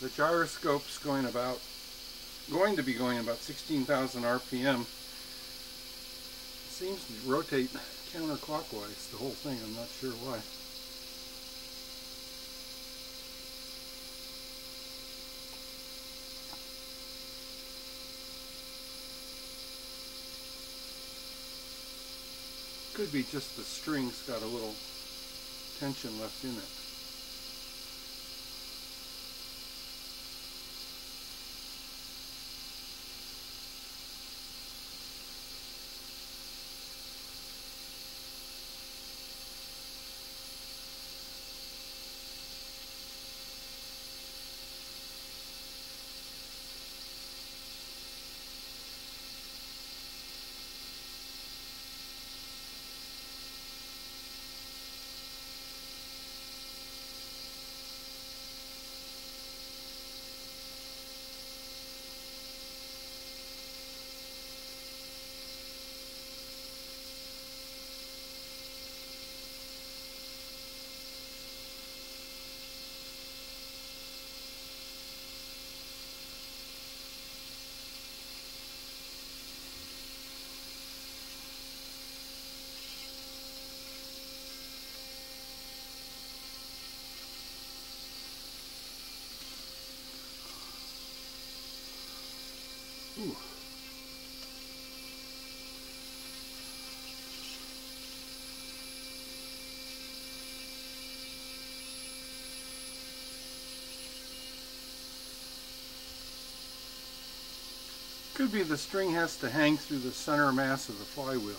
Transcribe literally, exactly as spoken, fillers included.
the gyroscope's going about going to be going about sixteen thousand R P M. It seems to rotate counterclockwise, the whole thing. I'm not sure why. Could be just the string's got a little tension left in it. Ooh. Could be the string has to hang through the center mass of the flywheel.